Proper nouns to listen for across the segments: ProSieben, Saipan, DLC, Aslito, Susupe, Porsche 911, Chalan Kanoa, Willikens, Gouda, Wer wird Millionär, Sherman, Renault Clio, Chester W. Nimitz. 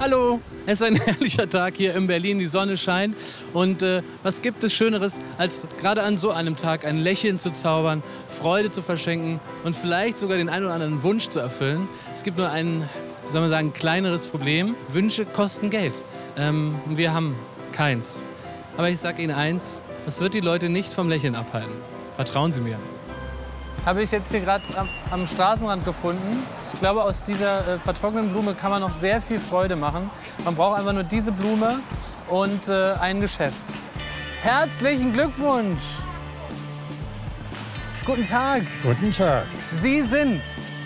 Hallo, es ist ein herrlicher Tag hier in Berlin, die Sonne scheint und was gibt es Schöneres, als gerade an so einem Tag ein Lächeln zu zaubern, Freude zu verschenken und vielleicht sogar den einen oder anderen Wunsch zu erfüllen. Es gibt nur ein, wie soll man sagen, kleineres Problem. Wünsche kosten Geld. Wir haben keins. Aber ich sage Ihnen eins, das wird die Leute nicht vom Lächeln abhalten. Vertrauen Sie mir. Habe ich jetzt hier gerade am Straßenrand gefunden. Ich glaube, aus dieser vertrockneten Blume kann man noch sehr viel Freude machen. Man braucht einfach nur diese Blume und ein Geschäft. Herzlichen Glückwunsch! Guten Tag! Guten Tag! Sie sind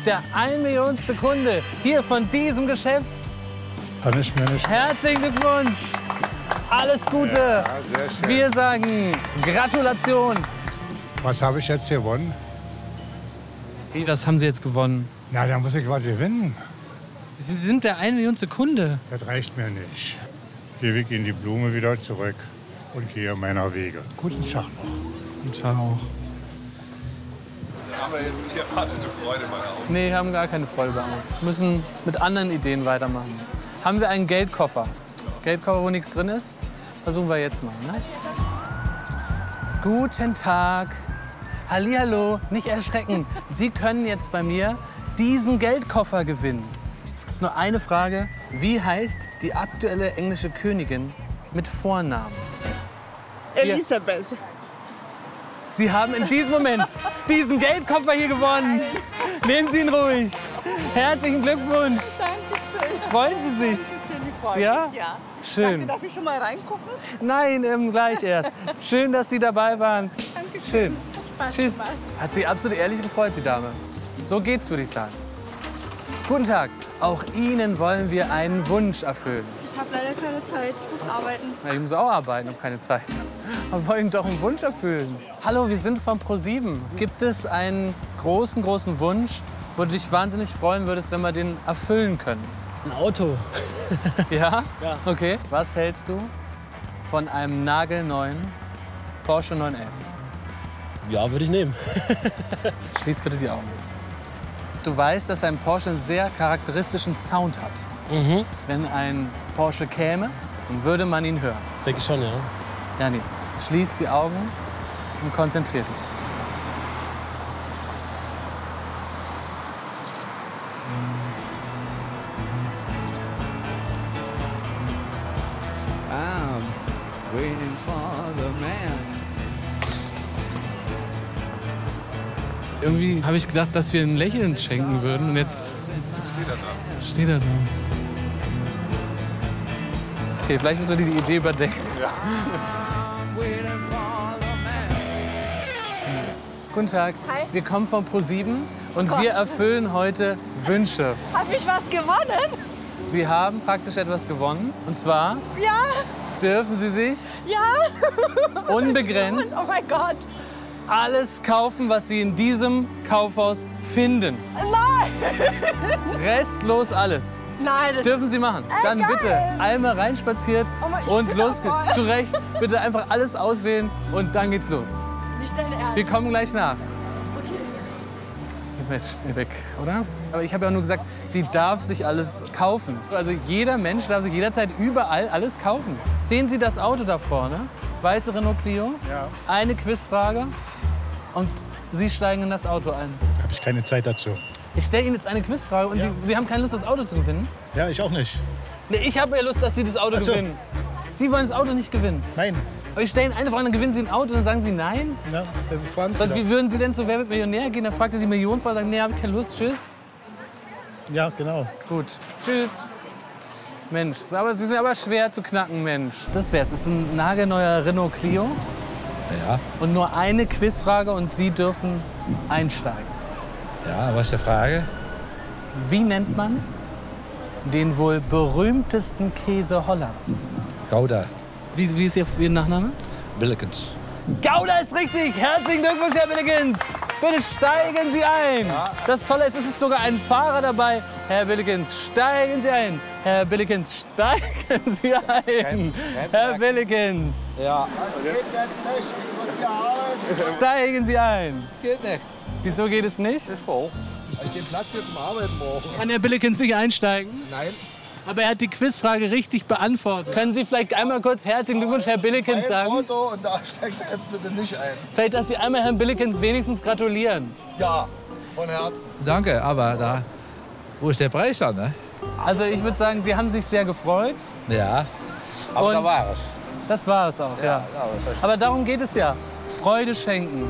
der 1.000.000. Kunde hier von diesem Geschäft. Kann ich mir nicht. Herzlichen Glückwunsch! Alles Gute! Ja, sehr schön. Wir sagen Gratulation! Was habe ich jetzt gewonnen? Wie, was haben Sie jetzt gewonnen? Na, da muss ich was gewinnen. Sie sind der 1.000.000. Kunde. Das reicht mir nicht. Gebe ich Ihnen die Blume wieder zurück und gehe meiner Wege. Guten Tag noch. Guten Tag auch. Da haben wir jetzt nicht erwartete Freude bei uns. Nee, wir haben gar keine Freude bei uns. Wir müssen mit anderen Ideen weitermachen. Haben wir einen Geldkoffer? Geldkoffer, wo nichts drin ist? Versuchen wir jetzt mal, ne? Guten Tag. Hallihallo, nicht erschrecken. Sie können jetzt bei mir diesen Geldkoffer gewinnen. Es ist nur eine Frage. Wie heißt die aktuelle englische Königin mit Vornamen? Elisabeth. Sie haben in diesem Moment diesen Geldkoffer hier gewonnen. Nehmen Sie ihn ruhig. Herzlichen Glückwunsch. Dankeschön. Freuen Sie sich? Ja? Ja. Schön. Danke, darf ich schon mal reingucken? Nein, gleich erst. Schön, dass Sie dabei waren. Dankeschön. Schön. Tschüss. Hat sich absolut ehrlich gefreut, die Dame. So geht's, würde ich sagen. Guten Tag. Auch Ihnen wollen wir einen Wunsch erfüllen. Ich habe leider keine Zeit. Ich muss arbeiten. Ja, ich muss auch arbeiten, habe keine Zeit. Aber wollen doch einen Wunsch erfüllen. Hallo, wir sind von ProSieben. Gibt es einen großen, großen Wunsch, wo du dich wahnsinnig freuen würdest, wenn wir den erfüllen können? Ein Auto. Ja? Ja. Okay. Was hältst du von einem nagelneuen Porsche 911? Ja, würde ich nehmen. Schließ bitte die Augen. Du weißt, dass ein Porsche einen sehr charakteristischen Sound hat. Mhm. Wenn ein Porsche käme, dann würde man ihn hören. Denke ich schon, ja. Ja, nee. Schließ die Augen und konzentrier dich. I'm waiting for the man. Irgendwie habe ich gedacht, dass wir ein Lächeln schenken würden und jetzt steht er da. Okay, vielleicht müssen wir die Idee überdenken. Ja. Guten Tag. Hi. Wir kommen von ProSieben und wir erfüllen heute Wünsche. Habe ich was gewonnen? Sie haben praktisch etwas gewonnen und zwar... Ja. Dürfen Sie sich... Ja. Unbegrenzt... Oh mein Gott. Alles kaufen, was Sie in diesem Kaufhaus finden. Nein! Restlos alles. Nein. Das dürfen Sie machen. Dann geil. Bitte einmal reinspaziert oh, und los geht's. Zu Recht. Bitte einfach alles auswählen und dann geht's los. Nicht dein Ernst. Wir kommen gleich nach. Okay. Gehen wir jetzt schnell weg, oder? Aber ich habe ja nur gesagt, sie darf sich alles kaufen. Also jeder Mensch darf sich jederzeit überall alles kaufen. Sehen Sie das Auto da vorne? Weiße Renault Clio? Ja. Eine Quizfrage. Und Sie steigen in das Auto ein. Habe ich keine Zeit dazu. Ich stelle Ihnen jetzt eine Quizfrage und ja. Sie haben keine Lust, das Auto zu gewinnen? Ja, ich auch nicht. Nee, ich habe ja Lust, dass Sie das Auto so gewinnen. Sie wollen das Auto nicht gewinnen? Nein. Aber ich stelle Ihnen eine Frage, dann gewinnen Sie ein Auto und dann sagen Sie nein? Ja, dann fragen Sie und wie würden Sie denn zu Wer wird Millionär gehen? Dann fragt er die Millionenfrau, sagt, nee, habe ich keine Lust, tschüss. Ja, genau. Gut, tschüss. Mensch, sie sind aber schwer zu knacken, Mensch. Das wär's. Es ist ein nagelneuer Renault Clio. Ja. Und nur eine Quizfrage und Sie dürfen einsteigen. Ja, was ist die Frage? Wie nennt man den wohl berühmtesten Käse Hollands? Gouda. Wie ist Ihr Nachname? Willikens. Gouda ist richtig! Herzlichen Glückwunsch, Herr Willikens! Bitte steigen Sie ein! Das Tolle ist, es ist sogar ein Fahrer dabei. Herr Willikens, steigen Sie ein! Herr Willikens, steigen Sie ein! Herr Willikens! Ja. Das geht jetzt nicht, ich muss hier arbeiten! Steigen Sie ein! Das geht nicht! Wieso geht es nicht? Weil ich den Platz hier zum Arbeiten brauche. Kann Herr Willikens nicht einsteigen? Nein. Aber er hat die Quizfrage richtig beantwortet. Können Sie vielleicht einmal kurz herzlichen Glückwunsch, Herr Willikens, sagen? Auto und da steigt er jetzt bitte nicht ein. Vielleicht, dass Sie einmal Herrn Willikens wenigstens gratulieren. Ja, von Herzen. Danke, aber da, wo ist der Preis dann? Ne? Also ich würde sagen, Sie haben sich sehr gefreut. Ja, aber und da war es. Das war es auch, ja. Ja. Aber darum geht es ja. Freude schenken.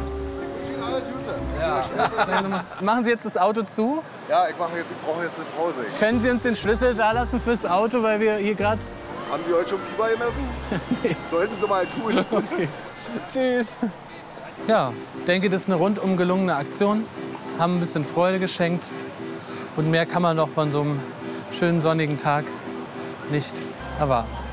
Ja. Machen Sie jetzt das Auto zu? Ja, ich brauche jetzt eine Pause. Können Sie uns den Schlüssel da lassen fürs Auto, weil wir hier gerade... Haben Sie heute schon Fieber gemessen? Nee. Sollten Sie mal tun. Okay. Tschüss. Ja, denke, das ist eine rundum gelungene Aktion. Haben ein bisschen Freude geschenkt. Und mehr kann man doch von so einem schönen sonnigen Tag nicht erwarten.